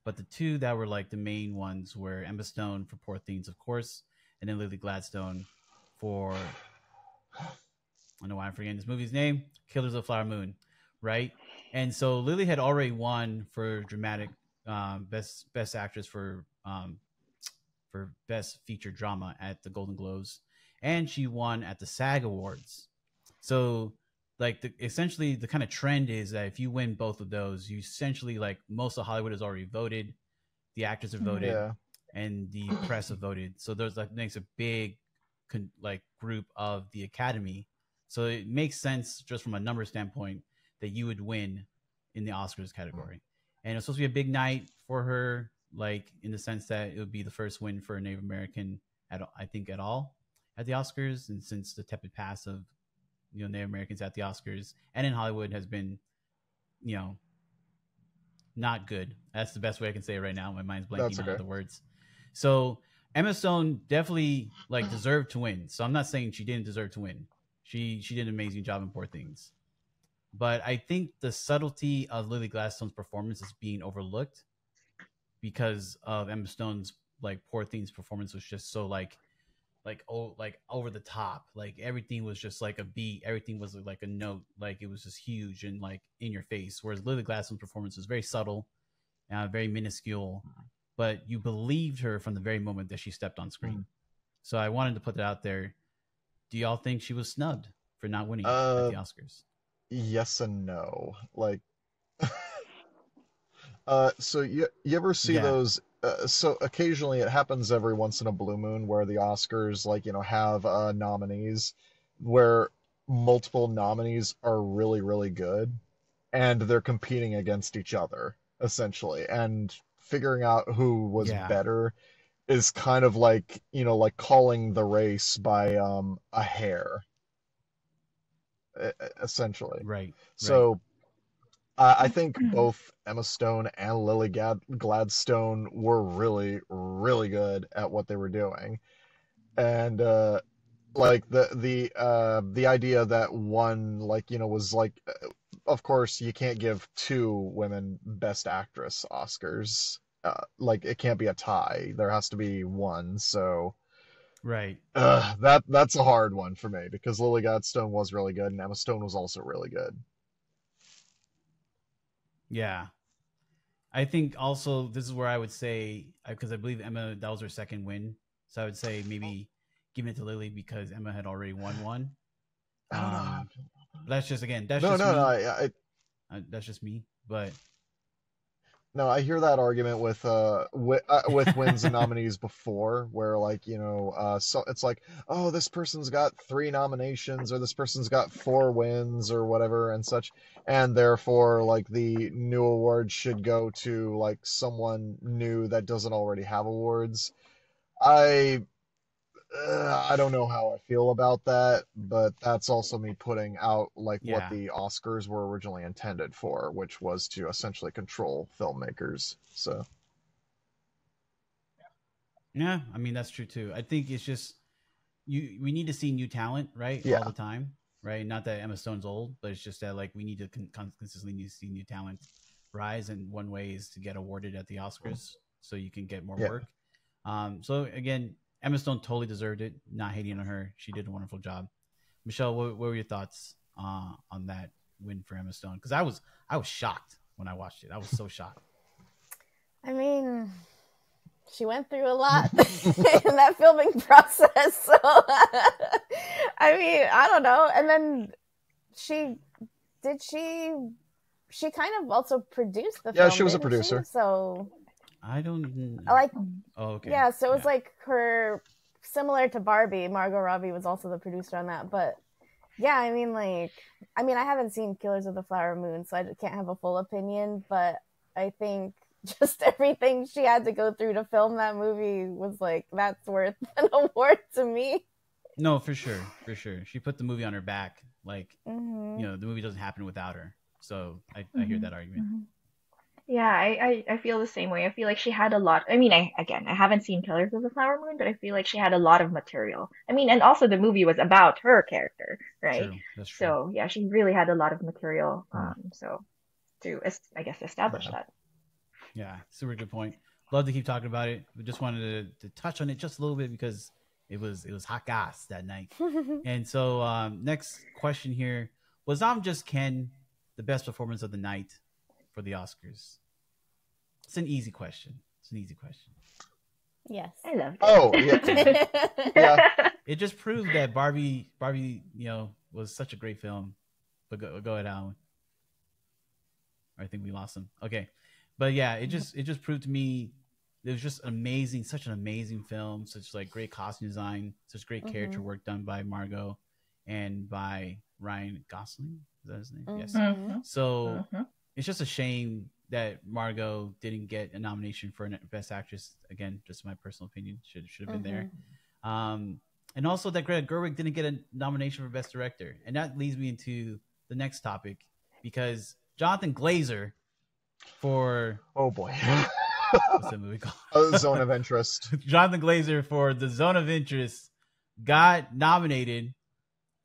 But the two that were like the main ones were Emma Stone for Poor Things, of course, and then Lily Gladstone for, I don't know why I'm forgetting this movie's name, Killers of the Flower Moon, right? And so Lily had already won for dramatic best actress for best feature drama at the Golden Globes, and she won at the SAG Awards. So like essentially the kind of trend is that if you win both of those, you essentially like most of Hollywood has already voted, the actors have voted, and the press have voted. So there's like makes a big like group of the Academy. So it makes sense just from a number standpoint that you would win in the Oscars category. And it's supposed to be a big night for her, like in the sense that it would be the first win for a Native American at all at the Oscars. And since the tepid past of Native Americans at the Oscars and in Hollywood has been, not good. That's the best way I can say it right now. My mind's blanking out the words. So Emma Stone definitely like deserved to win. So I'm not saying she didn't deserve to win. She did an amazing job in Poor Things. But I think the subtlety of Lily Gladstone's performance is being overlooked because of Emma Stone's like Poor Things performance was just so like over the top, like everything was just like a beat, everything was like a note, like it was just huge and like in your face, whereas Lily Gladstone's performance was very subtle, very minuscule, but you believed her from the very moment that she stepped on screen. So I wanted to put that out there. Do y'all think she was snubbed for not winning at the Oscars? Yes and no. Like so you ever see those so occasionally it happens every once in a blue moon where the Oscars like have nominees where multiple nominees are really, really good and they're competing against each other essentially, and figuring out who was better is kind of like like calling the race by a hair essentially, right? So I think both Emma Stone and Lily Gladstone were really, really good at what they were doing. And, like, the idea that one, like, was like, of course, you can't give two women Best Actress Oscars. Like, it can't be a tie. There has to be one, so... Right. That's a hard one for me, because Lily Gladstone was really good, and Emma Stone was also really good. Yeah. I think also this is where I would say, because I believe Emma, that was her second win. So I would say maybe giving it to Lily because Emma had already won one. That's just, again, that's just me. But no, I hear that argument with wins and nominees before, where like so it's like, oh, this person's got 3 nominations, or this person's got 4 wins, or whatever and such, and therefore like the new award should go to like someone new that doesn't already have awards. I don't know how I feel about that, but that's also me putting out like what the Oscars were originally intended for, which was to essentially control filmmakers. So yeah, I mean that's true too. I think it's just we need to see new talent, right? All the time, right? Not that Emma Stone's old, but it's just that like we need to consistently see new talent rise, and one way is to get awarded at the Oscars so you can get more work. So again, Emma Stone totally deserved it. Not hating on her. She did a wonderful job. Michelle, what were your thoughts on that win for Emma Stone? Because I was shocked when I watched it. I was so shocked. I mean, she went through a lot in that filming process. So, I mean, I don't know. And then she kind of also produced the film. Yeah, she was a producer. So I don't like. Oh, okay. Yeah, so it was like her, similar to Barbie. Margot Robbie was also the producer on that, but. Yeah, I mean, like, I haven't seen Killers of the Flower Moon, so I can't have a full opinion, but I think just everything she had to go through to film that movie was like, that's worth an award to me. No, for sure, for sure. She put the movie on her back. Like, you know, the movie doesn't happen without her. So I hear that argument. Yeah, I feel the same way. I feel like she had a lot. I mean, I haven't seen Killers of the Flower Moon, but I feel like she had a lot of material. I mean, and also the movie was about her character, right? True. That's true. So yeah, she really had a lot of material. So to, I guess, establish that. Yeah, super good point. Love to keep talking about it. We just wanted to touch on it just a little bit because it was hot gas that night. And so next question here was, I'm Just Ken, the best performance of the night for the Oscars. It's an easy question. Yes, I love it. Oh, yeah. Yeah. It just proved that Barbie, you know, was such a great film. But go ahead, Alan. I think we lost him. Okay, but yeah, it just proved to me it was just amazing. Such an amazing film. Such like great costume design. Such great character work done by Margot and by Ryan Gosling. Is that his name? Yes. So. It's just a shame that Margot didn't get a nomination for Best Actress. Again, just my personal opinion. Should have been there. And also that Greta Gerwig didn't get a nomination for Best Director. And that leads me into the next topic, because Jonathan Glazer for... Oh, boy. What's that movie called? Zone of Interest. Jonathan Glazer for The Zone of Interest got nominated.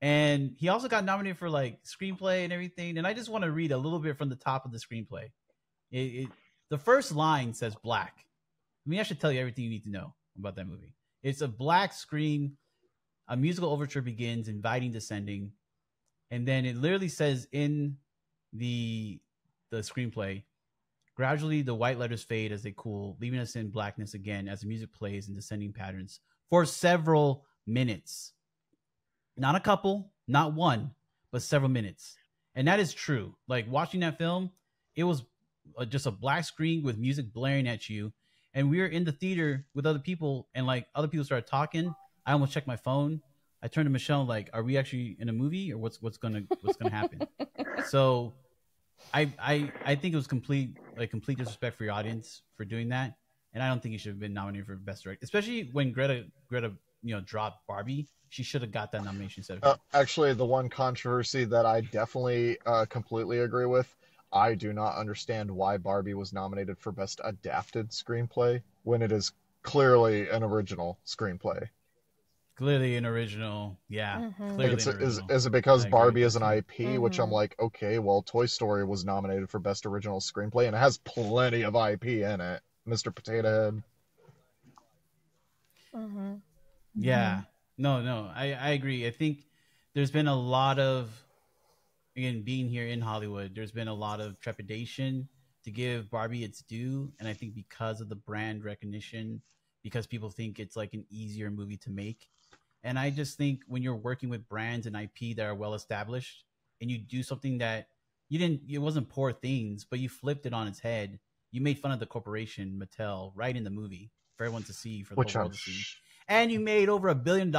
And he also got nominated for like screenplay and everything. And I just want to read a little bit from the top of the screenplay. The first line says black. I mean, I should tell you everything you need to know about that movie. It's a black screen. A musical overture begins, inviting descending. And then it literally says in the screenplay, gradually the white letters fade as they cool, leaving us in blackness again as the music plays in descending patterns for several minutes. Not a couple, not one, but several minutes. And that is true. Like watching that film, it was just a black screen with music blaring at you. And we were in the theater with other people, and like other people started talking. I almost checked my phone. I turned to Michelle, like, are we actually in a movie, or what's gonna happen? So I think it was complete disrespect for your audience for doing that. And I don't think you should have been nominated for Best Director, especially when Greta dropped Barbie. She should have got that nomination. Actually, the one controversy that I definitely completely agree with, I do not understand why Barbie was nominated for Best Adapted Screenplay when it is clearly an original screenplay. Clearly an original, yeah. Clearly is it because Barbie is an IP, which I'm like, okay, well, Toy Story was nominated for Best Original Screenplay, and it has plenty of IP in it, Mr. Potato Head. Yeah. No, I agree. I think there's been a lot of, again, being here in Hollywood, there's been a lot of trepidation to give Barbie its due. And I think because of the brand recognition, because people think it's like an easier movie to make. And I just think when you're working with brands and IP that are well-established, and you do something that it wasn't Poor Things, but you flipped it on its head. You made fun of the corporation, Mattel, right in the movie for everyone to see, for the whole world to see. And you made over $1 billion.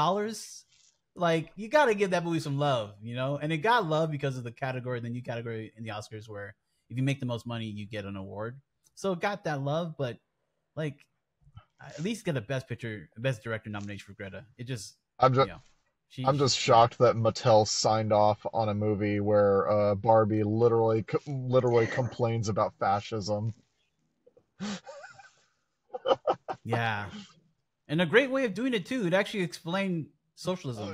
Like, you got to give that movie some love, you know? And it got love because of the new category in the Oscars, where if you make the most money, you get an award. So it got that love, but like, at least get a Best Director nomination for Greta. It just, I'm just shocked that Mattel signed off on a movie where Barbie literally complains about fascism. Yeah. And a great way of doing it, too. It actually explained socialism.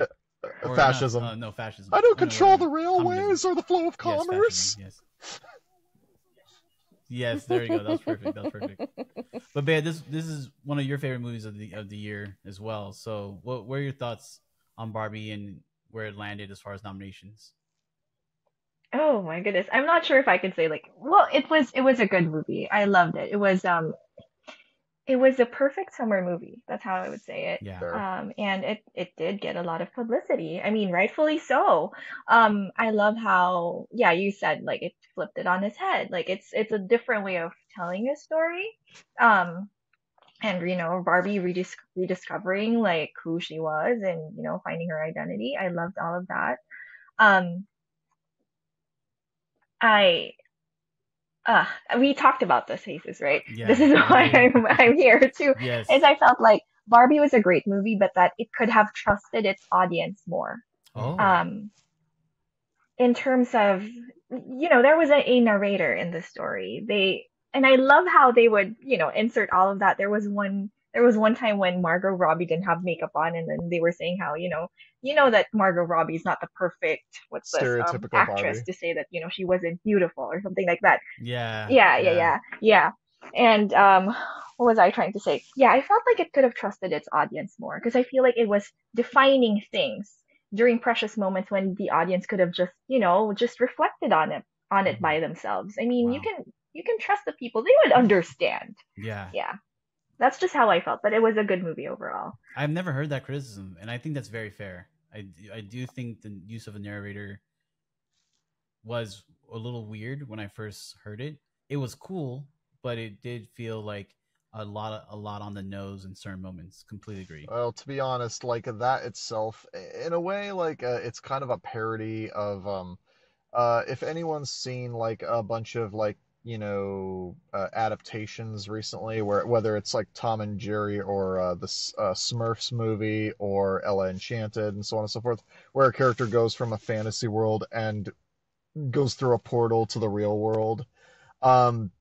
Fascism. No, fascism. I don't control the railways communism. Or the flow of commerce. Yes, fascism, yes, there you go. That was perfect. But, Bea, this is one of your favorite movies of the year as well. So what were your thoughts on Barbie and where it landed as far as nominations? Oh, my goodness. I'm not sure if I could say, like, well, it was a good movie. I loved it. It was... It was a perfect summer movie. That's how I would say it. Yeah. Sure. And it did get a lot of publicity. I mean, rightfully so. I love how, yeah, you said like it flipped it on its head. Like it's a different way of telling a story. And, you know, Barbie rediscovering like who she was and, you know, finding her identity. I loved all of that. We talked about those faces, right? Yeah, this is why I'm here too. Yes. Is I felt like Barbie was a great movie, but that it could have trusted its audience more. Oh. In terms of, you know, there was a narrator in the story. And I love how they would, you know, insert all of that. There was one time when Margot Robbie didn't have makeup on, and then they were saying how, you know that Margot Robbie is not the perfect stereotypical actress Barbie. To say that, you know, she wasn't beautiful or something like that. Yeah. And what was I trying to say? Yeah, I felt like it could have trusted its audience more because I feel like it was defining things during precious moments when the audience could have just, you know, just reflected on it by themselves. I mean, wow. you can trust the people; they would understand. Yeah. Yeah. That's just how I felt, but it was a good movie overall. I've never heard that criticism, and I think that's very fair. I do think the use of a narrator was a little weird when I first heard it. It was cool, but it did feel like a lot on the nose in certain moments. Completely agree. Well, to be honest, like that itself, in a way, like it's kind of a parody of if anyone's seen like a bunch of like, you know, adaptations recently, where whether it's like Tom and Jerry or the Smurfs movie or Ella Enchanted and so on and so forth, where a character goes from a fantasy world and goes through a portal to the real world.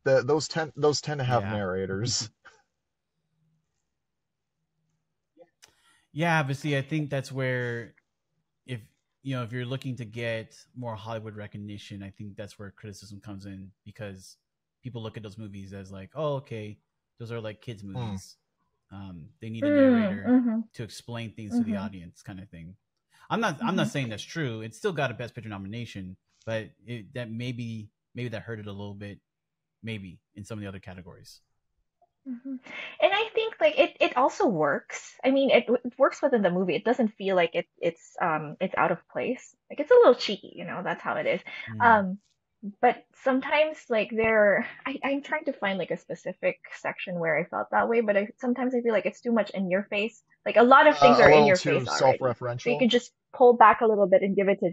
Those tend to have narrators. Yeah, but see, I think that's where if you're looking to get more Hollywood recognition, I think that's where criticism comes in, because people look at those movies as like, oh, okay, those are like kids' movies. They need a narrator to explain things to the audience, kind of thing. I'm not saying that's true. It still got a Best Picture nomination, but maybe that hurt it a little bit, maybe in some of the other categories. And I think like it also works. I mean, it works within the movie. It doesn't feel like it's out of place. Like it's a little cheeky, you know, that's how it is. But sometimes like I'm trying to find like a specific section where I felt that way, but sometimes I feel like it's too much in your face. Like a lot of things are in your face already. So you can just pull back a little bit and give it to...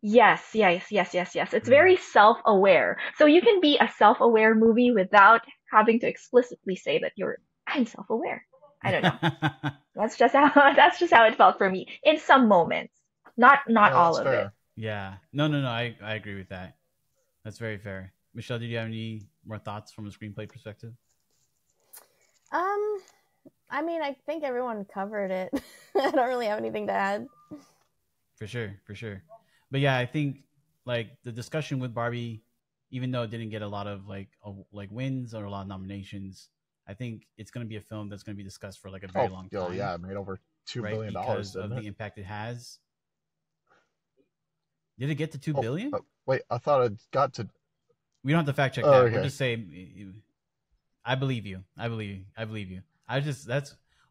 Yes. It's very self-aware. So you can be a self-aware movie without having to explicitly say that I'm self-aware. I don't know. that's just how it felt for me in some moments. Not all of fair. It. Yeah. No. I agree with that. That's very fair. Michelle, did you have any more thoughts from a screenplay perspective? I mean, I think everyone covered it. I don't really have anything to add. For sure. But yeah, I think like the discussion with Barbie, even though it didn't get a lot of like wins or a lot of nominations, I think it's going to be a film that's going to be discussed for like a very long time. Yeah, it made over $2 billion. Because of the impact it has. Did it get to $2 billion? Wait, I thought it got to... We don't have to fact check that. Okay. We'll just say, I believe you.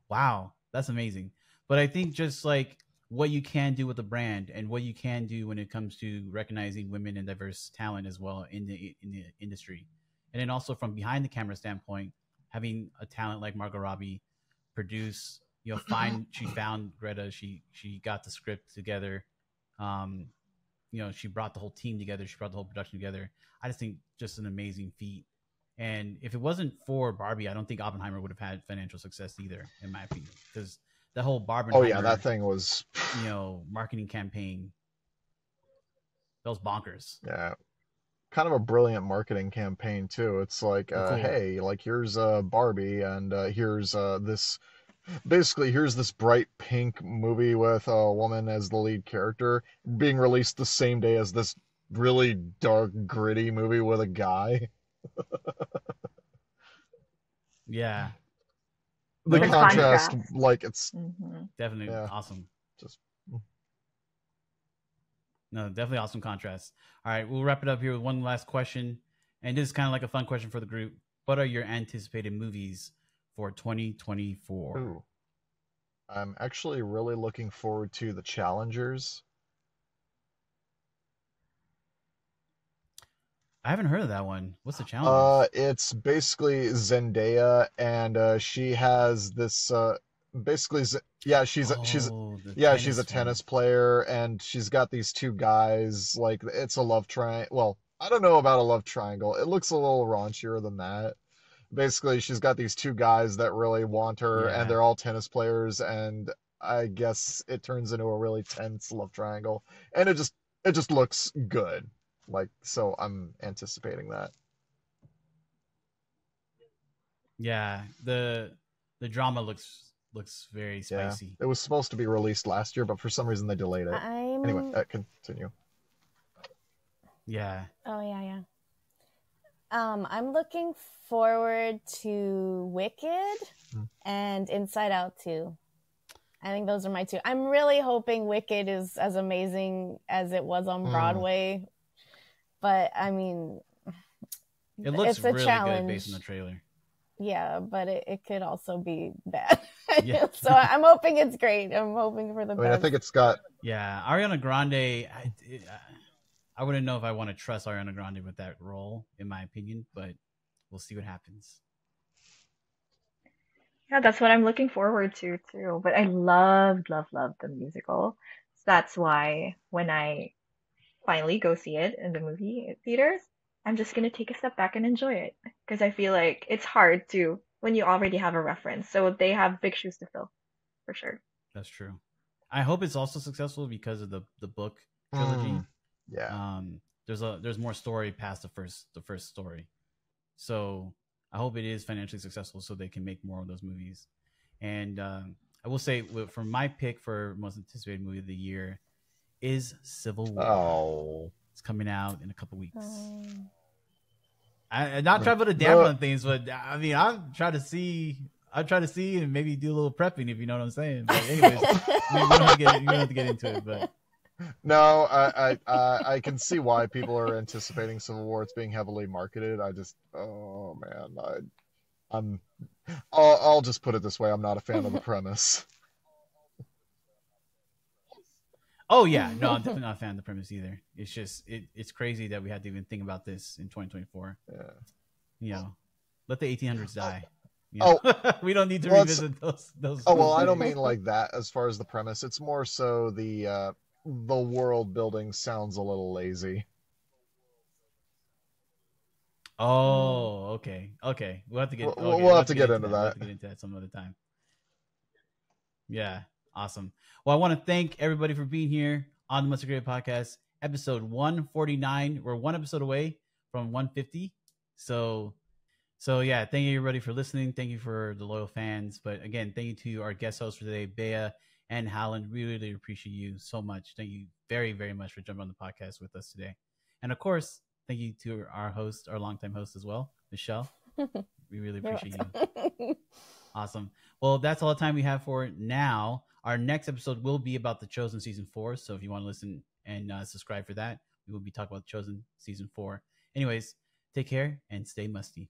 Wow, that's amazing. But I think just like what you can do with a brand and what you can do when it comes to recognizing women and diverse talent as well in the industry. And then also from behind the camera standpoint, having a talent like Margot Robbie produce, she found Greta, she got the script together. She brought the whole team together. She brought the whole production together. I just think just an amazing feat. And if it wasn't for Barbie, I don't think Oppenheimer would have had financial success either, in my opinion, because the whole Barbenheimer, that thing was, marketing campaign. That was bonkers. Yeah, kind of a brilliant marketing campaign too. It's like, hey, like here's Barbie, and here's this. Basically, here's this bright pink movie with a woman as the lead character being released the same day as this really dark, gritty movie with a guy. Yeah. The contrast, like it's definitely awesome. Definitely awesome contrast. All right, we'll wrap it up here with one last question, and this is kind of like a fun question for the group. What are your anticipated movies for 2024? Ooh. I'm actually really looking forward to The Challengers. I haven't heard of that one. What's The Challengers? It's basically Zendaya, and she has this basically, yeah, she's a tennis player, and she's got these two guys. Like, it's a love triangle. Well, I don't know about a love triangle. It looks a little raunchier than that. Basically, she's got these two guys that really want her, yeah, and they're all tennis players, and I guess it turns into a really tense love triangle, and it just looks good. Like, so I'm anticipating that. Yeah, the drama looks very spicy. Yeah, it was supposed to be released last year, but for some reason they delayed it. Anyway, continue. Yeah. Oh, yeah. I'm looking forward to Wicked and Inside Out 2. I think those are my two. I'm really hoping Wicked is as amazing as it was on Broadway. But, I mean, it looks really good based on the trailer. Yeah, but it could also be bad. Yeah. So I'm hoping it's great. I'm hoping for the best. I think it's got... Yeah, Ariana Grande... I wouldn't know if I want to trust Ariana Grande with that role, in my opinion, but we'll see what happens. Yeah, that's what I'm looking forward to, too. But I loved the musical. So that's why when I finally go see it in the movie theaters, I'm just going to take a step back and enjoy it, because I feel like it's hard to when you already have a reference. So they have big shoes to fill, for sure. That's true. I hope it's also successful because of the book trilogy. Yeah. There's more story past the first story, so I hope it is financially successful so they can make more of those movies. And I will say, for my pick for most anticipated movie of the year is Civil War. Oh, it's coming out in a couple weeks. I'm not trying to put a damper on things, but I mean, I'm trying to see and maybe do a little prepping, if you know what I'm saying. But anyways, we don't have to get into it, but. No, I can see why people are anticipating Civil War. It's being heavily marketed. I'll just put it this way: I'm not a fan of the premise. Oh yeah, no, I'm definitely not a fan of the premise either. It's just it's crazy that we had to even think about this in 2024. Yeah, you know, let the 1800s die. You know? Oh, we don't need to revisit those. Oh well, I don't mean like that. As far as the premise, it's more so the world building sounds a little lazy. Oh, okay. We'll have to get into that some other time. Yeah, awesome. Well, I want to thank everybody for being here on the Musty Creative Podcast, episode 149. We're one episode away from 150. So yeah, thank you everybody for listening. Thank you for the loyal fans. But again, thank you to our guest hosts for today, Bea and Howland. We really appreciate you so much. Thank you very, very much for jumping on the podcast with us today. And of course, thank you to our host, our longtime host as well, Michelle. We really appreciate you. Awesome. Well, that's all the time we have for now. Our next episode will be about The Chosen Season 4. So if you want to listen and subscribe for that, we will be talking about The Chosen Season 4. Anyways, take care and stay musty.